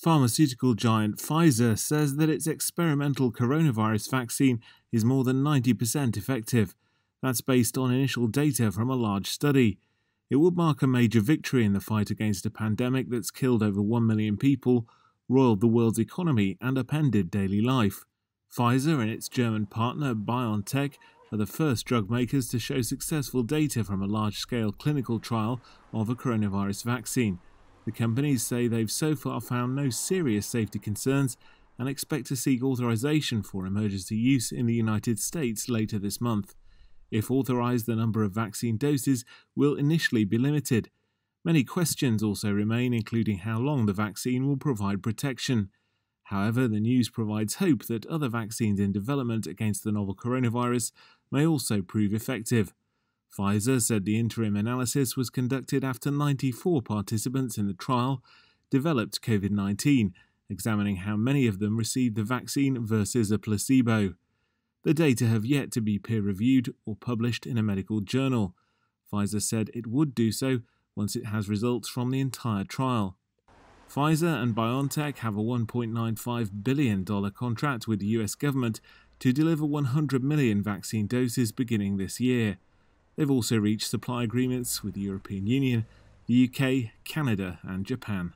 Pharmaceutical giant Pfizer says that its experimental coronavirus vaccine is more than 90% effective. That's based on initial data from a large study. It would mark a major victory in the fight against a pandemic that's killed over 1 million people, roiled the world's economy and upended daily life. Pfizer and its German partner BioNTech are the first drug makers to show successful data from a large-scale clinical trial of a coronavirus vaccine. The companies say they've so far found no serious safety concerns and expect to seek authorization for emergency use in the United States later this month. If authorized, the number of vaccine doses will initially be limited. Many questions also remain, including how long the vaccine will provide protection. However, the news provides hope that other vaccines in development against the novel coronavirus may also prove effective. Pfizer said the interim analysis was conducted after 94 participants in the trial developed COVID-19, examining how many of them received the vaccine versus a placebo. The data have yet to be peer-reviewed or published in a medical journal. Pfizer said it would do so once it has results from the entire trial. Pfizer and BioNTech have a $1.95 billion contract with the US government to deliver 100 million vaccine doses beginning this year. They've also reached supply agreements with the European Union, the UK, Canada and Japan.